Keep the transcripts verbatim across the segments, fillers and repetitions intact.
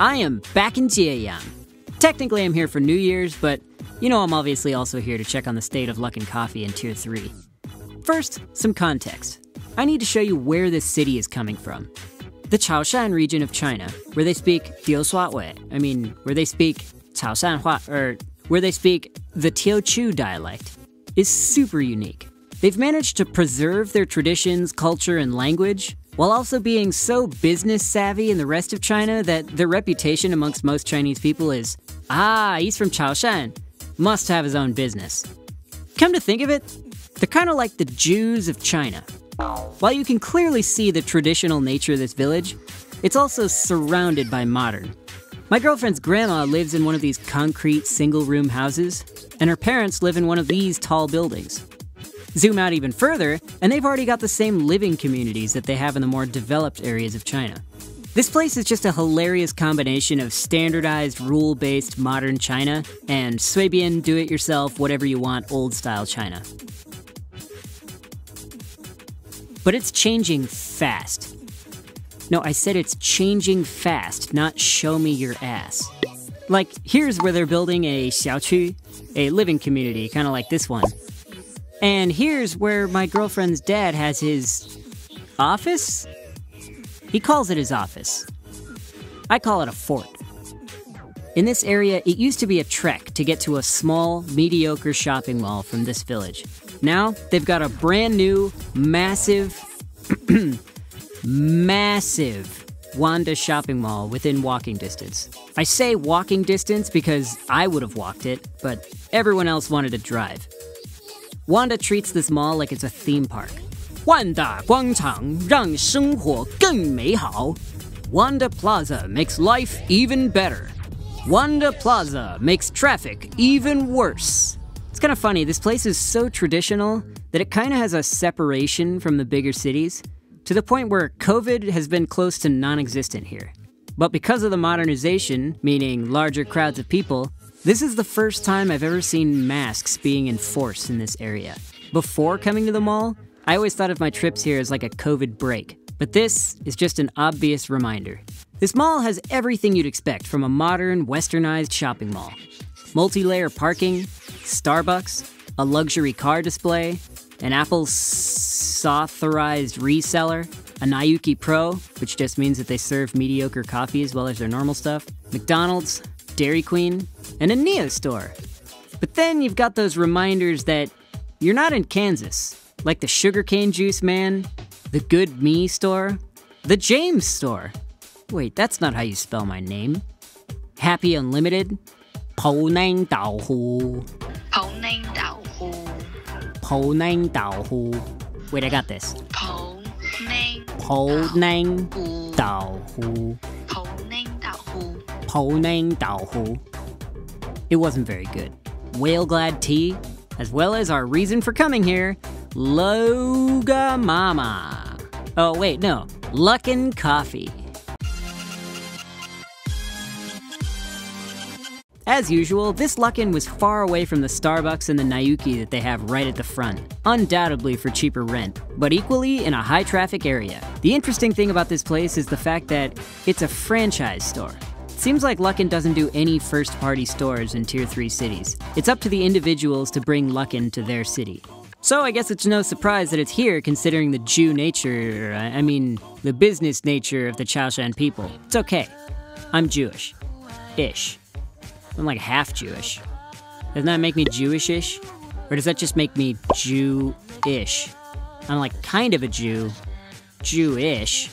I am back in Jieyang. Technically, I'm here for New Year's, but you know I'm obviously also here to check on the state of Luckin Coffee in Tier three. First, some context. I need to show you where this city is coming from. The Chaoshan region of China, where they speak Tiu Wei, I mean, where they speak Chaoshan Hua, or where they speak the Tiu Chu dialect, is super unique. They've managed to preserve their traditions, culture, and language, while also being so business-savvy in the rest of China that their reputation amongst most Chinese people is, ah, he's from Chaoshan, must have his own business. Come to think of it, they're kind of like the Jews of China. While you can clearly see the traditional nature of this village, it's also surrounded by modern. My girlfriend's grandma lives in one of these concrete single-room houses, and her parents live in one of these tall buildings. Zoom out even further, and they've already got the same living communities that they have in the more developed areas of China. This place is just a hilarious combination of standardized, rule-based modern China and Suibian, do-it-yourself, whatever-you-want, old-style China. But it's changing fast. No, I said it's changing fast, not show me your ass. Like, here's where they're building a xiaoqu, a living community, kind of like this one. And here's where my girlfriend's dad has his office? He calls it his office. I call it a fort. In this area, it used to be a trek to get to a small, mediocre shopping mall from this village. Now, they've got a brand new, massive, massive Wanda shopping mall within walking distance. I say walking distance because I would have walked it, but everyone else wanted to drive. Wanda treats this mall like it's a theme park. Wanda Guangchang Rang Shenghuo Geng Meihao. Wanda Plaza makes life even better. Wanda Plaza makes traffic even worse. It's kind of funny, this place is so traditional that it kind of has a separation from the bigger cities, to the point where COVID has been close to non-existent here. But because of the modernization, meaning larger crowds of people, this is the first time I've ever seen masks being enforced in this area. Before coming to the mall, I always thought of my trips here as like a COVID break, but this is just an obvious reminder. This mall has everything you'd expect from a modern, westernized shopping mall. Multi-layer parking, Starbucks, a luxury car display, an Apple's authorized reseller, a Nayuki Pro, which just means that they serve mediocre coffee as well as their normal stuff, McDonald's, Dairy Queen, and a Neo store. But then you've got those reminders that you're not in Kansas, like the sugarcane juice man, the Good Me store, the James store. Wait, that's not how you spell my name. Happy Unlimited, Pooning Dao Hu. Pooning Dao Hu. Pooning Dao Hu. Wait, I got this. Pooning Dao Hu. Pooning Dao Hu. Pooning Dao Hu. It wasn't very good. Whale-glad tea, as well as our reason for coming here, Loga Mama. Oh wait, no, Luckin Coffee. As usual, this Luckin was far away from the Starbucks and the Nayuki that they have right at the front, undoubtedly for cheaper rent, but equally in a high-traffic area. The interesting thing about this place is the fact that it's a franchise store. It seems like Luckin doesn't do any first-party stores in Tier three cities. It's up to the individuals to bring Luckin to their city. So I guess it's no surprise that it's here considering the Jew nature, I mean, the business nature of the Chaoshan people. It's okay. I'm Jewish. Ish. I'm like half Jewish. Doesn't that make me Jewish-ish? Or does that just make me Jew-ish? I'm like kind of a Jew, Jew-ish.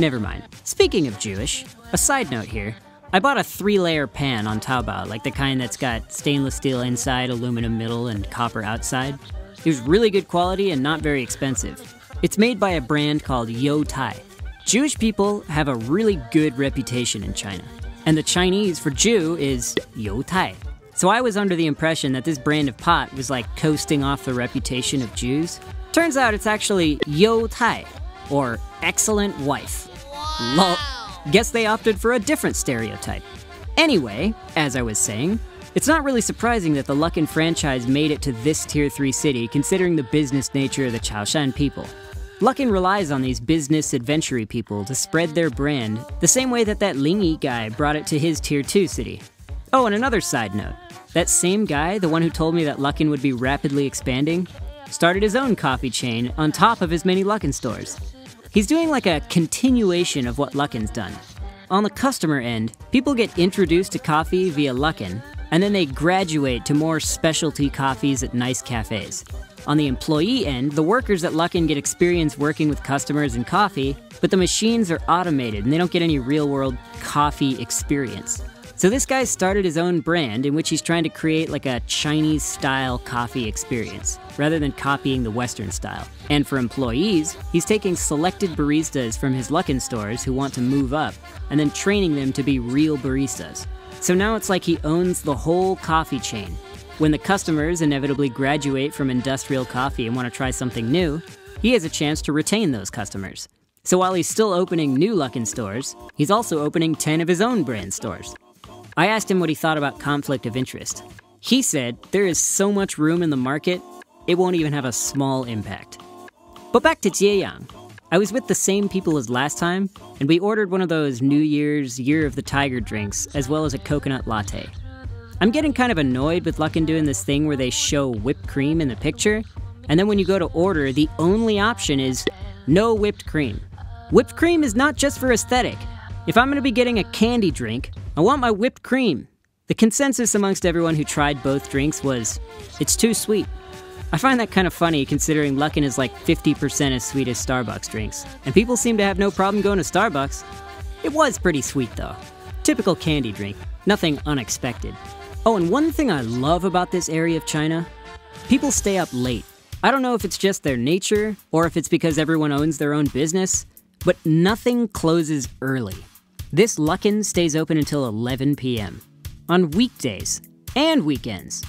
Never mind. Speaking of Jewish, a side note here. I bought a three-layer pan on Taobao, like the kind that's got stainless steel inside, aluminum middle, and copper outside. It was really good quality and not very expensive. It's made by a brand called Yo Tai. Jewish people have a really good reputation in China. And the Chinese for Jew is Yo Tai. So I was under the impression that this brand of pot was like coasting off the reputation of Jews. Turns out it's actually Yo Tai, or excellent wife. Wow. Lol. Guess they opted for a different stereotype. Anyway, as I was saying, it's not really surprising that the Luckin franchise made it to this Tier three city considering the business nature of the Chaoshan people. Luckin relies on these business adventure-y people to spread their brand, the same way that that Lingyi guy brought it to his tier two city. Oh, and another side note, that same guy, the one who told me that Luckin would be rapidly expanding, started his own coffee chain on top of his many Luckin stores. He's doing like a continuation of what Luckin's done. On the customer end, people get introduced to coffee via Luckin, and then they graduate to more specialty coffees at nice cafes. On the employee end, the workers at Luckin get experience working with customers and coffee, but the machines are automated and they don't get any real-world coffee experience. So this guy started his own brand in which he's trying to create like a Chinese-style coffee experience, rather than copying the Western style. And for employees, he's taking selected baristas from his Luckin stores who want to move up, and then training them to be real baristas. So now it's like he owns the whole coffee chain. When the customers inevitably graduate from industrial coffee and want to try something new, he has a chance to retain those customers. So while he's still opening new Luckin stores, he's also opening ten of his own brand stores. I asked him what he thought about conflict of interest. He said, there is so much room in the market, it won't even have a small impact. But back to Jieyang. I was with the same people as last time, and we ordered one of those New Year's Year of the Tiger drinks, as well as a coconut latte. I'm getting kind of annoyed with Luckin doing this thing where they show whipped cream in the picture, and then when you go to order, the only option is no whipped cream. Whipped cream is not just for aesthetic. If I'm going to be getting a candy drink, I want my whipped cream. The consensus amongst everyone who tried both drinks was, it's too sweet. I find that kind of funny considering Luckin is like fifty percent as sweet as Starbucks drinks, and people seem to have no problem going to Starbucks. It was pretty sweet though. Typical candy drink, nothing unexpected. Oh, and one thing I love about this area of China, people stay up late. I don't know if it's just their nature, or if it's because everyone owns their own business, but nothing closes early. This Luckin stays open until eleven p m on weekdays and weekends.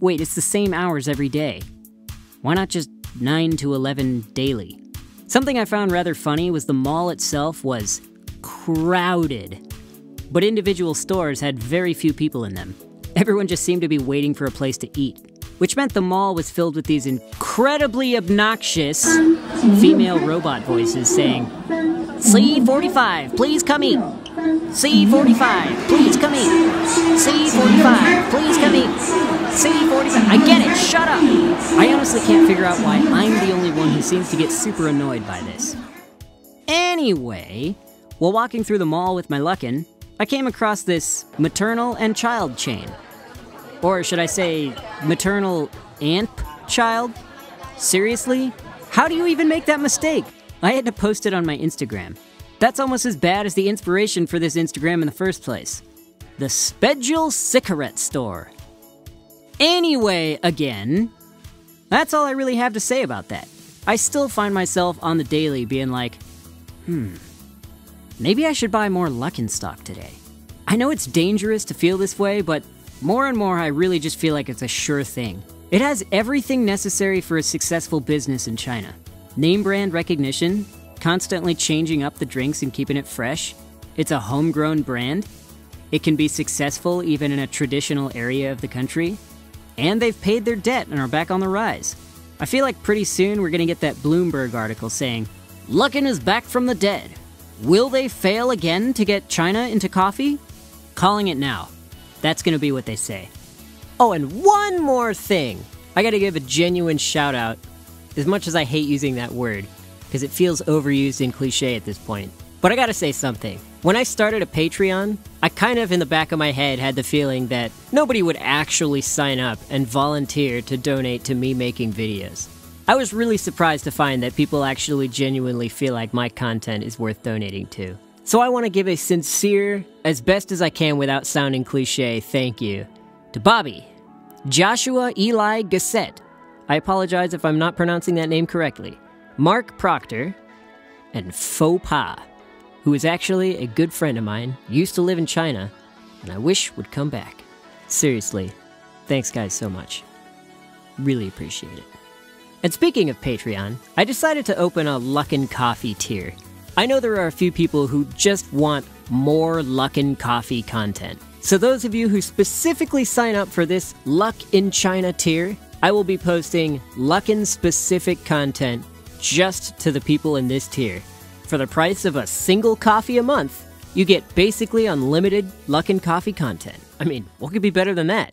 Wait, it's the same hours every day. Why not just nine to eleven daily? Something I found rather funny was the mall itself was crowded, but individual stores had very few people in them. Everyone just seemed to be waiting for a place to eat, which meant the mall was filled with these incredibly obnoxious female robot voices saying, C forty-five, please come eat. C forty-five, please come eat. C forty-five, please come eat. C forty-five, I get it, shut up. I honestly can't figure out why I'm the only one who seems to get super annoyed by this. Anyway, while walking through the mall with my Luckin, I came across this maternal and child chain. Or should I say, maternal and child? Seriously? How do you even make that mistake? I had to post it on my Instagram. That's almost as bad as the inspiration for this Instagram in the first place. The Spedule Cigarette Store. Anyway, again, that's all I really have to say about that. I still find myself on the daily being like, hmm, maybe I should buy more Luckin stock today. I know it's dangerous to feel this way, but more and more I really just feel like it's a sure thing. It has everything necessary for a successful business in China. Name brand recognition, constantly changing up the drinks and keeping it fresh. It's a homegrown brand. It can be successful even in a traditional area of the country. And they've paid their debt and are back on the rise. I feel like pretty soon we're gonna get that Bloomberg article saying, Luckin is back from the dead. Will they fail again to get China into coffee? Calling it now. That's gonna be what they say. Oh, and one more thing. I gotta give a genuine shout out. As much as I hate using that word, because it feels overused and cliche at this point. But I gotta say something. When I started a Patreon, I kind of in the back of my head had the feeling that nobody would actually sign up and volunteer to donate to me making videos. I was really surprised to find that people actually genuinely feel like my content is worth donating to. So I want to give a sincere, as best as I can without sounding cliche, thank you to Bobby, Joshua Eli Gassett, I apologize if I'm not pronouncing that name correctly, Mark Proctor, and Faux Pa, who is actually a good friend of mine, used to live in China, and I wish would come back. Seriously, thanks guys so much. Really appreciate it. And speaking of Patreon, I decided to open a Luckin Coffee tier. I know there are a few people who just want more Luckin Coffee content. So those of you who specifically sign up for this Luck in China tier, I will be posting Luckin-specific content just to the people in this tier. For the price of a single coffee a month, you get basically unlimited Luckin Coffee content. I mean, what could be better than that?